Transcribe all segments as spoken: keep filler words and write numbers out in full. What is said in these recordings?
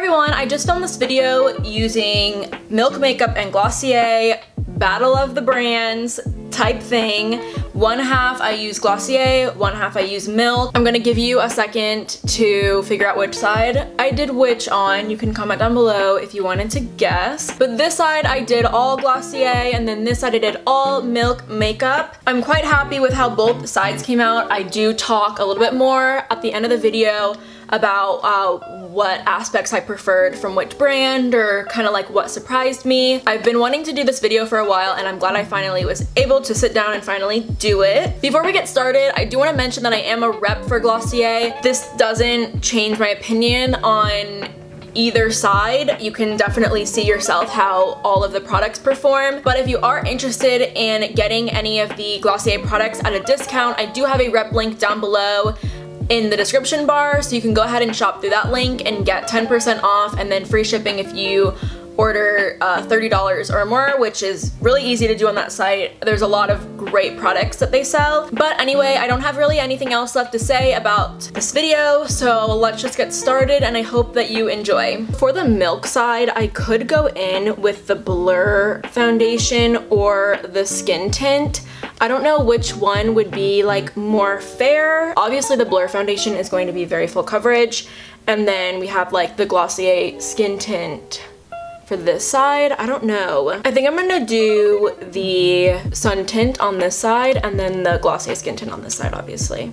everyone, I just filmed this video using Milk Makeup and Glossier, battle of the brands type thing. One half I use Glossier, one half I use Milk. I'm gonna give you a second to figure out which side I did which on. You can comment down below if you wanted to guess. But this side I did all Glossier, and then this side I did all Milk Makeup. I'm quite happy with how both sides came out. I do talk a little bit more at the end of the video about uh, what aspects I preferred from which brand, or kind of like what surprised me. I've been wanting to do this video for a while, and I'm glad I finally was able to sit down and finally do it. Before we get started, I do want to mention that I am a rep for Glossier. This doesn't change my opinion on either side. You can definitely see yourself how all of the products perform, but if you are interested in getting any of the Glossier products at a discount, I do have a rep link down below in the description bar, so you can go ahead and shop through that link and get ten percent off, and then free shipping if you order uh, thirty dollars or more, which is really easy to do on that site. There's a lot of great products that they sell. But anyway, I don't have really anything else left to say about this video, so let's just get started, and I hope that you enjoy. For the Milk side, I could go in with the Blur foundation or the Skin Tint. I don't know which one would be like more fair. Obviously the Blur foundation is going to be very full coverage, and then we have like the Glossier Skin Tint for this side. I don't know. I think I'm gonna do the Sun Tint on this side, and then the Glossier Skin Tint on this side, obviously.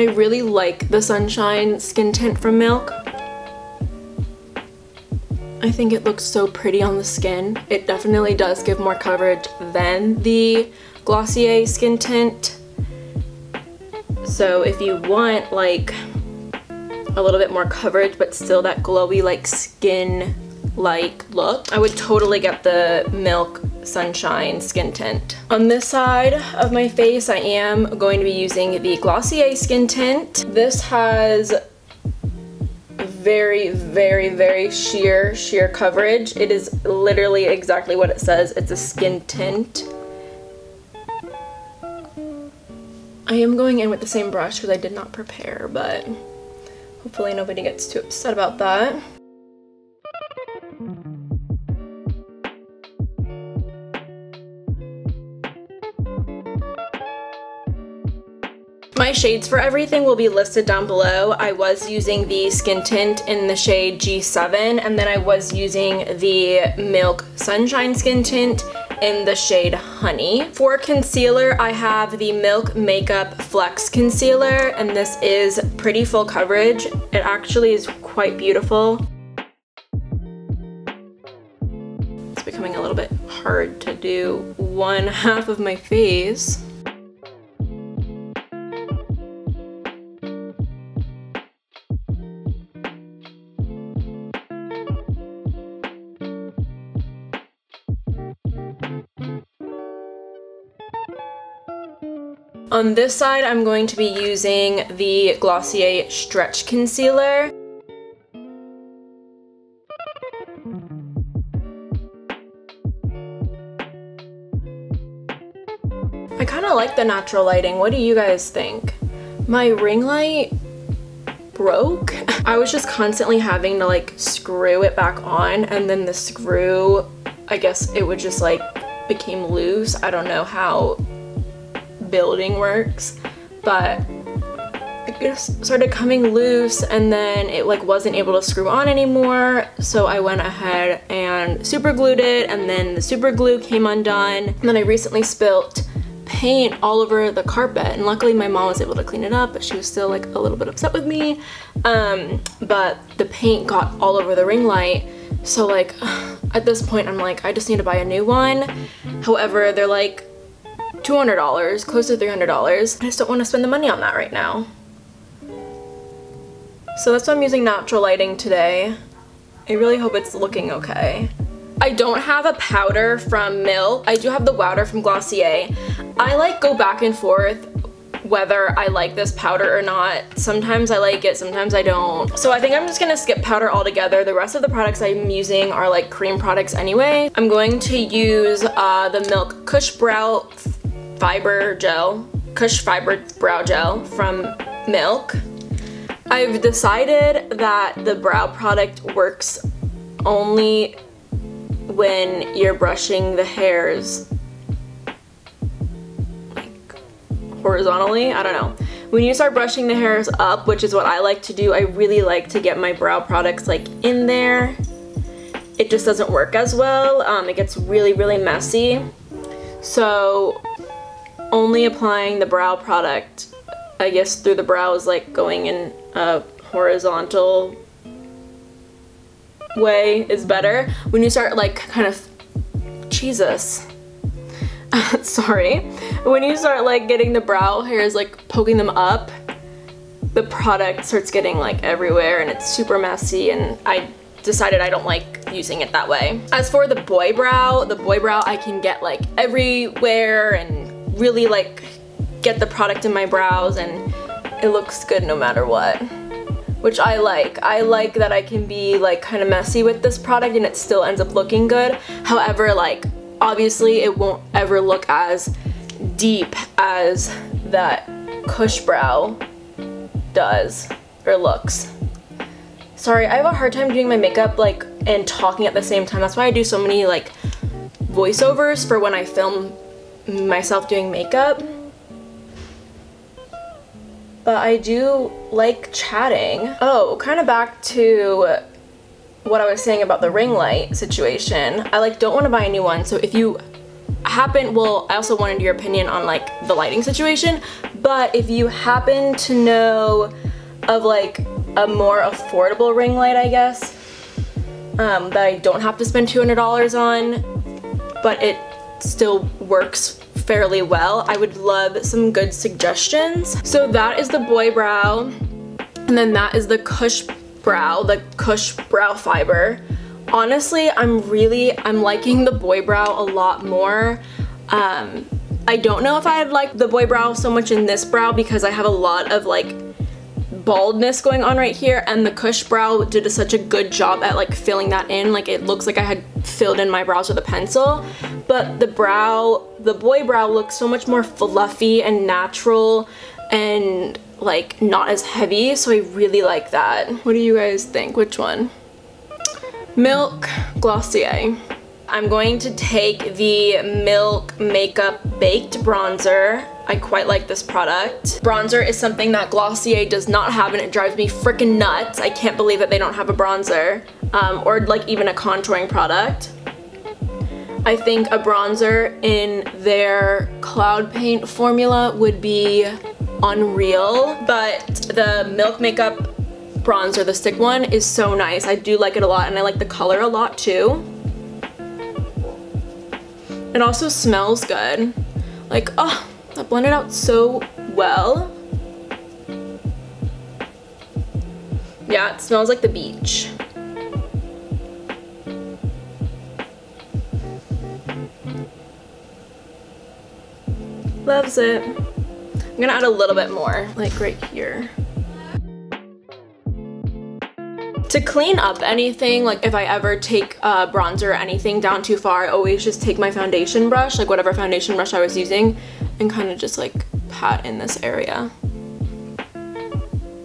I really like the Sunshine Skin Tint from Milk. I think it looks so pretty on the skin. It definitely does give more coverage than the Glossier Skin Tint. So if you want like a little bit more coverage but still that glowy like skin-like look, I would totally get the Milk Sunshine Skin Tint. On this side of my face, I am going to be using the Glossier Skin Tint. This has very, very, very sheer, sheer coverage. It is literally exactly what it says. It's a skin tint. I am going in with the same brush because I did not prepare, but hopefully nobody gets too upset about that. My shades for everything will be listed down below. I was using the Skin Tint in the shade G seven, and then I was using the Milk Sunshine Skin Tint in the shade Honey. For concealer, I have the Milk Makeup Flex Concealer, and this is pretty full coverage. It actually is quite beautiful. It's becoming a little bit hard to do one half of my face. On this side, I'm going to be using the Glossier Stretch Concealer. I kind of like the natural lighting. What do you guys think? My ring light broke. I was just constantly having to like screw it back on, and then the screw, I guess it would just like became loose. I don't know how building works, but it just started coming loose, and then it like wasn't able to screw on anymore, so I went ahead and super glued it, and then the super glue came undone, and then I recently spilt paint all over the carpet, and luckily my mom was able to clean it up, but she was still like a little bit upset with me, um but the paint got all over the ring light, so like at this point I'm like, I just need to buy a new one. However, they're like two hundred dollars, close to three hundred dollars. I just don't want to spend the money on that right now. So that's why I'm using natural lighting today. I really hope it's looking okay. I don't have a powder from Milk. I do have the Wowder from Glossier. I like go back and forth whether I like this powder or not. Sometimes I like it, sometimes I don't. So I think I'm just gonna skip powder altogether. The rest of the products I'm using are like cream products anyway. I'm going to use uh, the Milk Kush Brow Fiber Gel, Kush Fiber Brow Gel from Milk. I've decided that the brow product works only when you're brushing the hairs like horizontally, I don't know. When you start brushing the hairs up, which is what I like to do, I really like to get my brow products like in there. It just doesn't work as well. Um, it gets really, really messy. So only applying the brow product, I guess, through the brow is like going in a horizontal way is better. When you start like kind of, Jesus. Sorry. When you start like getting the brow hairs like poking them up, the product starts getting like everywhere and it's super messy, and I decided I don't like using it that way. As for the boy brow, the boy brow I can get like everywhere and really like get the product in my brows and it looks good no matter what, which I like. I like that I can be like kind of messy with this product and it still ends up looking good. However, like obviously it won't ever look as deep as that Kush brow does or looks. Sorry, I have a hard time doing my makeup like and talking at the same time. That's why I do so many like voiceovers for when I film myself doing makeup. But I do like chatting. Oh, kind of back to what I was saying about the ring light situation. I like don't want to buy a new one, so if you happen, well, I also wanted your opinion on like the lighting situation, but if you happen to know of like a more affordable ring light, I guess, um, that I don't have to spend two hundred dollars on, but it still works fairly well, I would love some good suggestions. So that is the boy brow, and then that is the Kush brow, the Kush brow fiber. Honestly, I'm really, I'm liking the boy brow a lot more. Um, I don't know if I'd like the boy brow so much in this brow because I have a lot of like baldness going on right here, and the Kush brow did such a good job at like filling that in. Like it looks like I had filled in my brows with a pencil, but the brow, the boy brow looks so much more fluffy and natural and like not as heavy, so I really like that. What do you guys think? Which one? Milk Glossier. I'm going to take the Milk Makeup Baked Bronzer. I quite like this product. Bronzer is something that Glossier does not have and it drives me freaking nuts. I can't believe that they don't have a bronzer um, or like even a contouring product. I think a bronzer in their Cloud Paint formula would be unreal, but the Milk Makeup bronzer, the stick one, is so nice. I do like it a lot and I like the color a lot too. It also smells good. Like, oh, that blended out so well. Yeah, it smells like the beach. Loves it. I'm gonna add a little bit more, like right here. To clean up anything, like if I ever take uh, bronzer or anything down too far, I always just take my foundation brush, like whatever foundation brush I was using, and kind of just like pat in this area.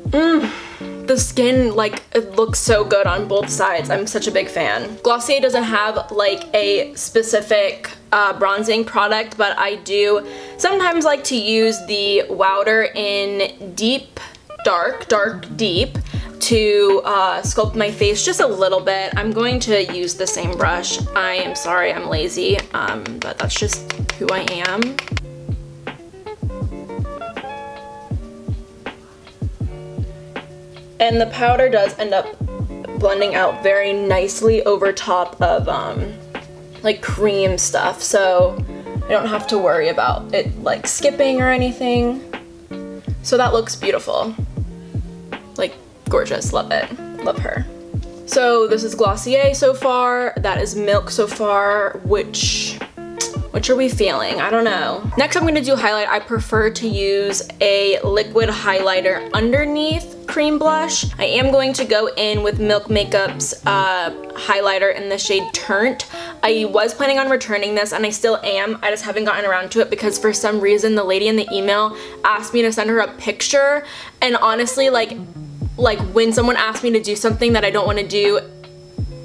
Mm, the skin, like it looks so good on both sides. I'm such a big fan. Glossier doesn't have like a specific uh, bronzing product, but I do sometimes like to use the Wowder in Deep Dark, Dark Deep, to uh, sculpt my face just a little bit. I'm going to use the same brush. I am sorry, I'm lazy, um, but that's just who I am. And the powder does end up blending out very nicely over top of um, like cream stuff, so I don't have to worry about it like skipping or anything. So that looks beautiful. Like, gorgeous, love it, love her. So this is Glossier so far, that is Milk so far. Which, which are we feeling? I don't know. Next I'm going to do highlight. I prefer to use a liquid highlighter underneath cream blush. I am going to go in with Milk Makeup's uh, highlighter in the shade Turnt. I was planning on returning this and I still am, I just haven't gotten around to it because for some reason the lady in the email asked me to send her a picture, and honestly like like when someone asks me to do something that I don't want to do,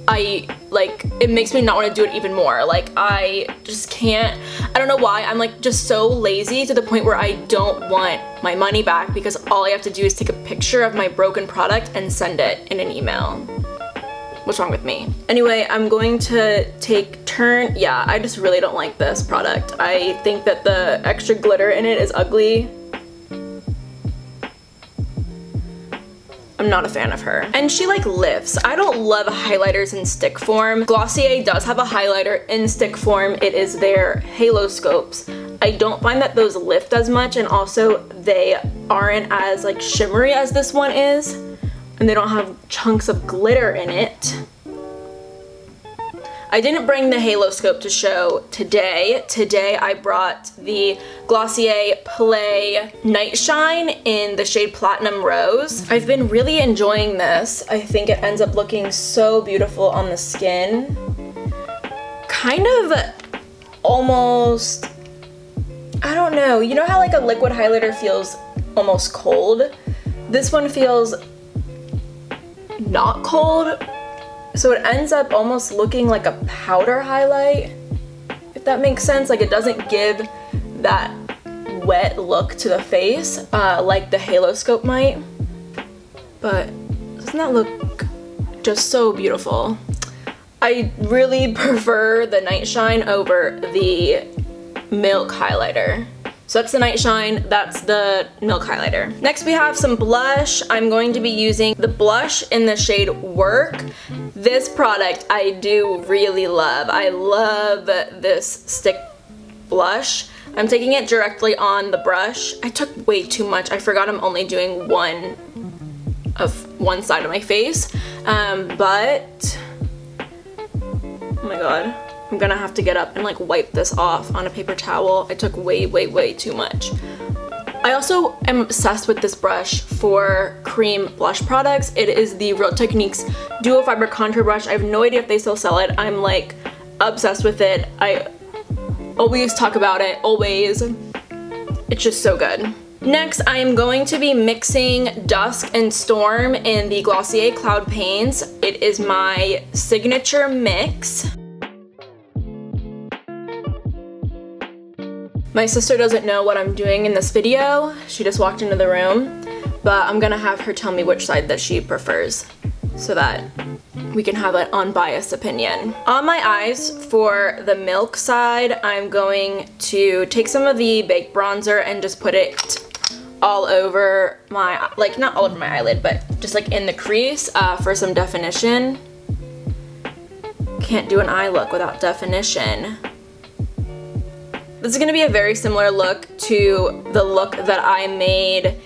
I like it makes me not want to do it even more. Like I just can't, I don't know why, I'm like just so lazy to the point where I don't want my money back because all I have to do is take a picture of my broken product and send it in an email. What's wrong with me? Anyway, I'm going to take turn, yeah, I just really don't like this product. I think that the extra glitter in it is ugly. I'm not a fan of her. And she like lifts. I don't love highlighters in stick form. Glossier does have a highlighter in stick form. It is their Haloscopes. I don't find that those lift as much, and also they aren't as like shimmery as this one is, and they don't have chunks of glitter in it. I didn't bring the Haloscope to show today. Today I brought the Glossier Play Niteshine in the shade Platinum Rose. I've been really enjoying this. I think it ends up looking so beautiful on the skin. Kind of almost, I don't know, you know how like a liquid highlighter feels almost cold? This one feels not cold. So it ends up almost looking like a powder highlight, if that makes sense. Like it doesn't give that wet look to the face uh, like the Haloscope might. But doesn't that look just so beautiful? I really prefer the Niteshine over the Milk highlighter. So that's the Niteshine, that's the Milk highlighter. Next we have some blush. I'm going to be using the blush in the shade Work. This product I do really love. I love this stick blush. I'm taking it directly on the brush. I took way too much. I forgot I'm only doing one of one side of my face. Um, but, oh my god. I'm gonna have to get up and like wipe this off on a paper towel. I took way, way, way too much. I also am obsessed with this brush for cream blush products. It is the Real Techniques Duo Fiber Contour Brush. I have no idea if they still sell it. I'm like obsessed with it. I always talk about it, always. It's just so good. Next, I am going to be mixing Dusk and Storm in the Glossier Cloud Paints. It is my signature mix. My sister doesn't know what I'm doing in this video. She just walked into the room, but I'm gonna have her tell me which side that she prefers so that we can have an unbiased opinion. On my eyes for the milk side, I'm going to take some of the baked bronzer and just put it all over my, like not all over my eyelid, but just like in the crease uh, for some definition. Can't do an eye look without definition. This is going to be a very similar look to the look that I made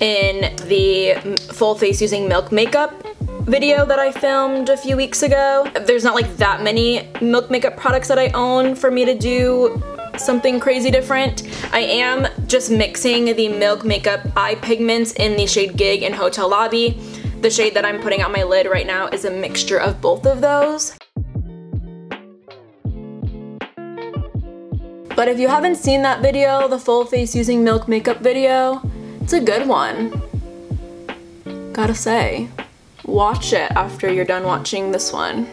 in the full face using Milk Makeup video that I filmed a few weeks ago. There's not like that many Milk Makeup products that I own for me to do something crazy different. I am just mixing the Milk Makeup eye pigments in the shade Gig and Hotel Lobby. The shade that I'm putting on my lid right now is a mixture of both of those. But if you haven't seen that video, the full face using Milk Makeup video, it's a good one. Gotta say, watch it after you're done watching this one.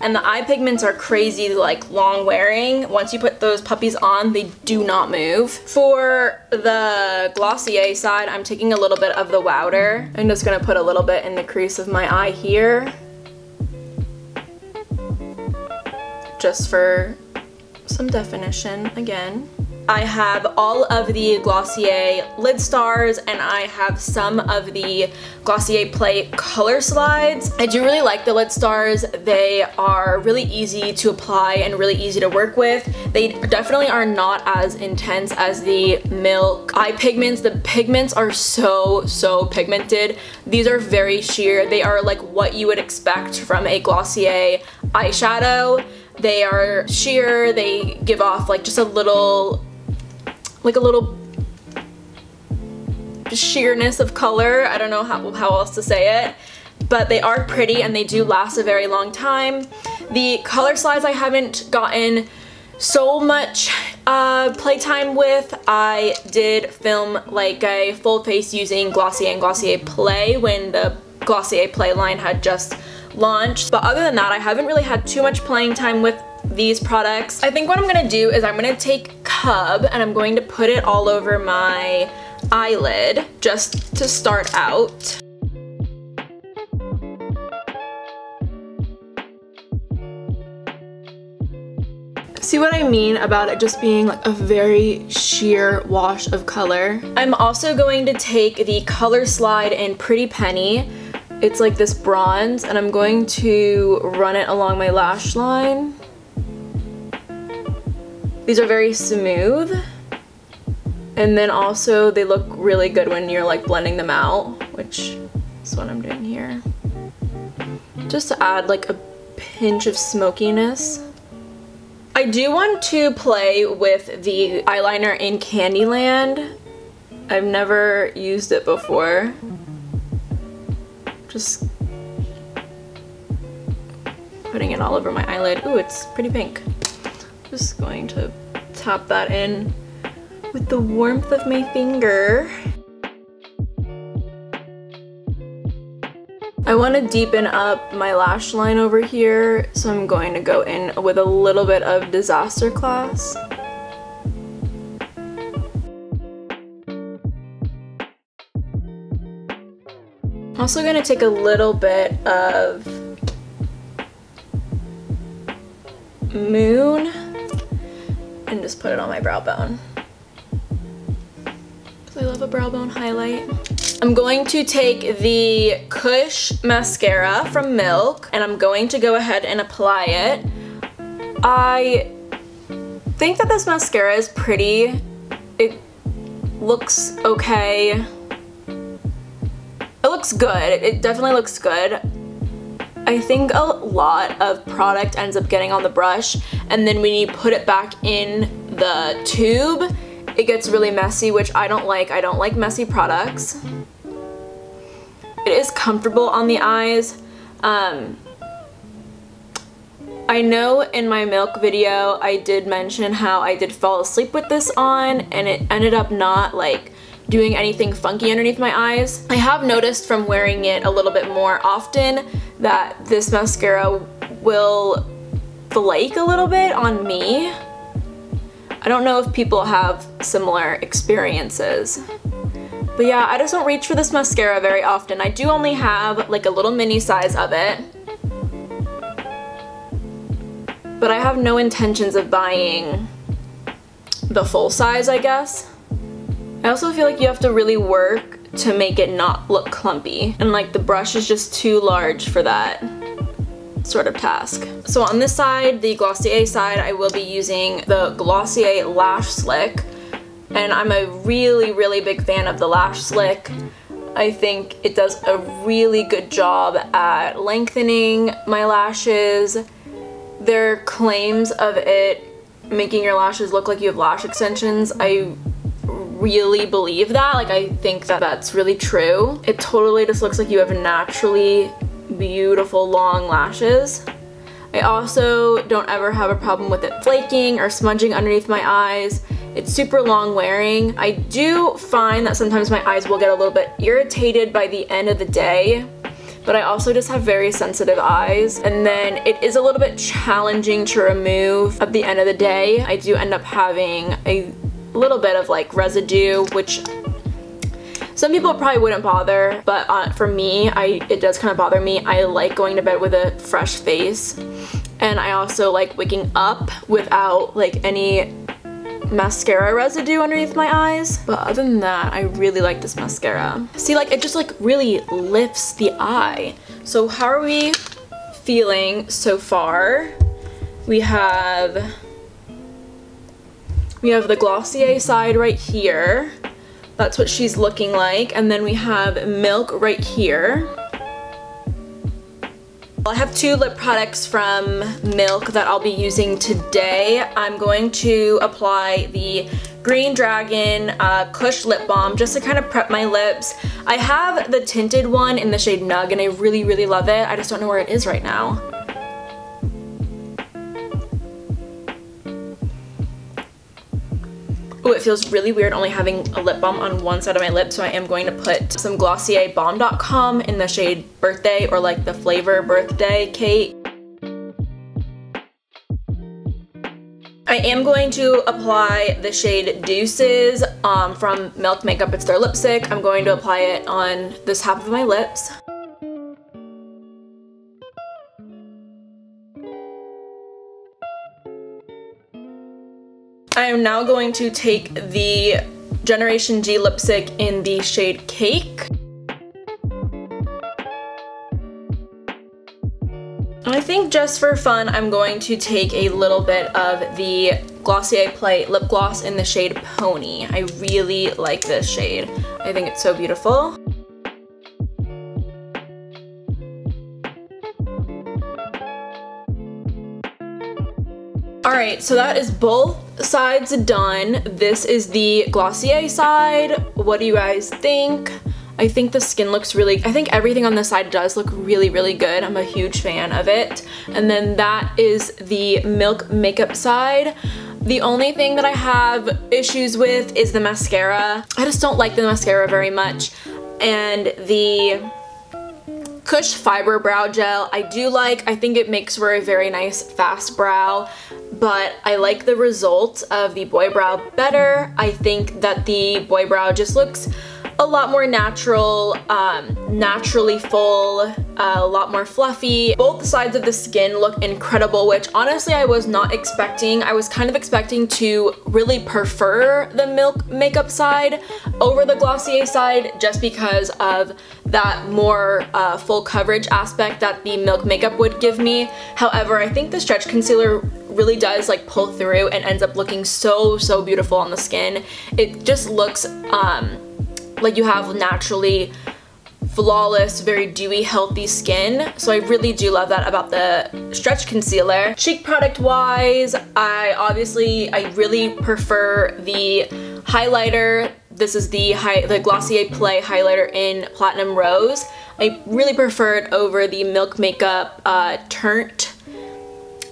And the eye pigments are crazy, like long wearing. Once you put those puppies on, they do not move. For the Glossier side, I'm taking a little bit of the Wowder. I'm just gonna put a little bit in the crease of my eye here. Just for some definition again. I have all of the Glossier Lid Stars and I have some of the Glossier Play Color Slides. I do really like the Lid Stars. They are really easy to apply and really easy to work with. They definitely are not as intense as the Milk eye pigments. The pigments are so, so pigmented. These are very sheer. They are like what you would expect from a Glossier eyeshadow. They are sheer, they give off like just a little, like a little sheerness of color. I don't know how, how else to say it, but they are pretty and they do last a very long time. The color slides I haven't gotten so much uh, playtime with. I did film like a full face using Glossier and Glossier Play when the Glossier Play line had just launched. But other than that, I haven't really had too much playing time with these products. I think what I'm gonna do is I'm gonna take Cub and I'm going to put it all over my eyelid just to start out. See what I mean about it just being like a very sheer wash of color? I'm also going to take the Color Slide in Pretty Penny. It's like this bronze, and I'm going to run it along my lash line. These are very smooth, and then also they look really good when you're like blending them out, which is what I'm doing here. Just to add like a pinch of smokiness. I do want to play with the eyeliner in Candyland. I've never used it before. Just putting it all over my eyelid. Ooh, it's pretty pink. Just going to tap that in with the warmth of my finger. I want to deepen up my lash line over here, so I'm going to go in with a little bit of Disaster Class. I'm also going to take a little bit of Moon and just put it on my brow bone. I love a brow bone highlight. I'm going to take the Kush Mascara from Milk and I'm going to go ahead and apply it. I think that this mascara is pretty. It looks okay. It looks good. It definitely looks good. I think a lot of product ends up getting on the brush, and then when you put it back in the tube, it gets really messy, which I don't like. I don't like messy products. It is comfortable on the eyes. Um, I know in my Milk video, I did mention how I did fall asleep with this on and it ended up not like doing anything funky underneath my eyes. I have noticed from wearing it a little bit more often that this mascara will flake a little bit on me. I don't know if people have similar experiences. But yeah, I just don't reach for this mascara very often. I do only have like a little mini size of it. But I have no intentions of buying the full size, I guess. I also feel like you have to really work to make it not look clumpy. And like the brush is just too large for that sort of task. So on this side, the Glossier side, I will be using the Glossier Lash Slick, and I'm a really, really big fan of the Lash Slick. I think it does a really good job at lengthening my lashes. Their claims of it making your lashes look like you have lash extensions, I really believe that. Like, I think that that's really true. It totally just looks like you have naturally beautiful long lashes. I also don't ever have a problem with it flaking or smudging underneath my eyes. It's super long wearing. I do find that sometimes my eyes will get a little bit irritated by the end of the day, but I also just have very sensitive eyes, and then it is a little bit challenging to remove at the end of the day. I do end up having a little bit of like residue, which some people probably wouldn't bother, but uh, for me, I, it does kind of bother me. I like going to bed with a fresh face, and I also like waking up without like any mascara residue underneath my eyes. But other than that, I really like this mascara. See, like it just like really lifts the eye. So how are we feeling so far? We have, we have the Glossier side right here. That's what she's looking like. And then we have Milk right here. I have two lip products from Milk that I'll be using today. I'm going to apply the Green Dragon uh, Kush Lip Balm just to kind of prep my lips. I have the tinted one in the shade Nug and I really, really love it. I just don't know where it is right now. Oh, it feels really weird only having a lip balm on one side of my lip, so I am going to put some Glossier Balm dot com in the shade Birthday, or like the flavor Birthday Cake. I am going to apply the shade Deuces um, from Milk Makeup. It's their lipstick. I'm going to apply it on this half of my lips. I am now going to take the Generation G lipstick in the shade Cake. I think just for fun, I'm going to take a little bit of the Glossier Play Lip Gloss in the shade Pony. I really like this shade. I think it's so beautiful. Alright, so that is both sides done. This is the Glossier side. What do you guys think? I think the skin looks really, I think everything on this side does look really, really good. I'm a huge fan of it. And then that is the Milk Makeup side. The only thing that I have issues with is the mascara. I just don't like the mascara very much. And the Kush Fiber Brow Gel I do like. I think it makes for a very nice fast brow, but I like the results of the Boy Brow better. I think that the Boy Brow just looks a lot more natural, um, naturally full, uh, a lot more fluffy. Both sides of the skin look incredible, which honestly I was not expecting. I was kind of expecting to really prefer the Milk Makeup side over the Glossier side just because of that more uh, full coverage aspect that the Milk Makeup would give me. However, I think the stretch concealer really does like pull through and ends up looking so, so beautiful on the skin. It just looks, um, like you have naturally flawless, very dewy, healthy skin. So I really do love that about the stretch concealer. Cheek product wise, I obviously, I really prefer the highlighter. This is the, high, the Glossier Play highlighter in Platinum Rose. I really prefer it over the Milk Makeup uh, Turnt,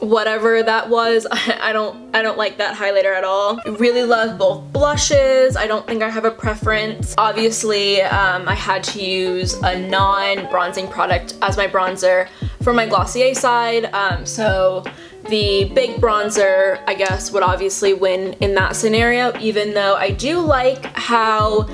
whatever that was. I don't I don't like that highlighter at all. I really love both blushes. I don't think I have a preference. Obviously, um, I had to use a non-bronzing product as my bronzer for my Glossier side, um, so the baked bronzer, I guess, would obviously win in that scenario, even though I do like how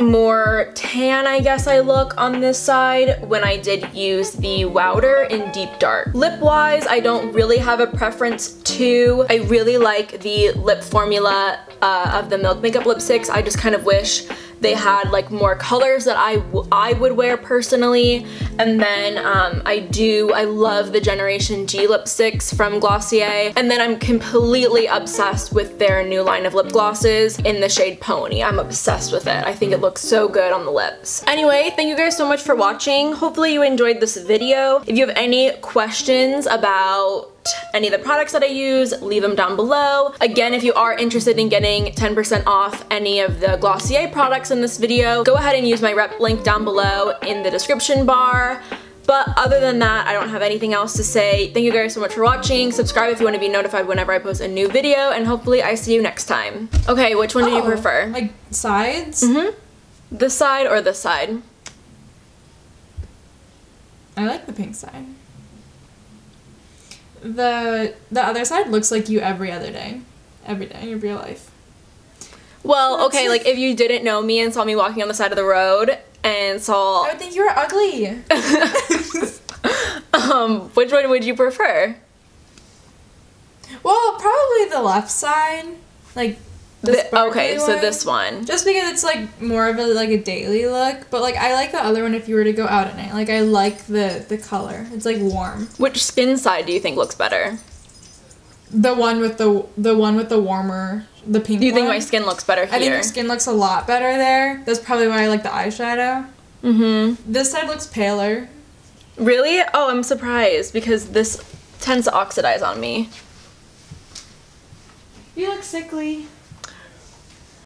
more tan, I guess, I look on this side when I did use the Wowder in Deep Dark. Lip wise, I don't really have a preference to. I really like the lip formula uh, of the Milk Makeup lipsticks. I just kind of wish they had like more colors that I, w I would wear personally. And then um, I do, I love the Generation G lipsticks from Glossier. And then I'm completely obsessed with their new line of lip glosses in the shade Pony. I'm obsessed with it. I think it looks so good on the lips. Anyway, thank you guys so much for watching. Hopefully you enjoyed this video. If you have any questions about any of the products that I use, leave them down below. Again, if you are interested in getting ten percent off any of the Glossier products in this video, go ahead and use my rep link down below in the description bar. But other than that, I don't have anything else to say. Thank you guys so much for watching. Subscribe if you want to be notified whenever I post a new video, and hopefully I see you next time. Okay, which one oh, do you prefer? Like sides? Mm-hmm. This side or this side? I like the pink side. The the other side looks like you every other day. Every day of your life. Well, okay, like if you didn't know me and saw me walking on the side of the road and saw... I would think you were ugly. um, which one would you prefer? Well, probably the left side. Like this the, Okay, one. so this one. Just because it's like more of a like a daily look, but like I like the other one if you were to go out at night. Like I like the the color. It's like warm. Which skin side do you think looks better? The one with the the one with the warmer, the pink one. Do you think one? my skin looks better here? I think your skin looks a lot better there. That's probably why I like the eyeshadow. Mm-hmm. This side looks paler. Really? Oh, I'm surprised because this tends to oxidize on me. You look sickly.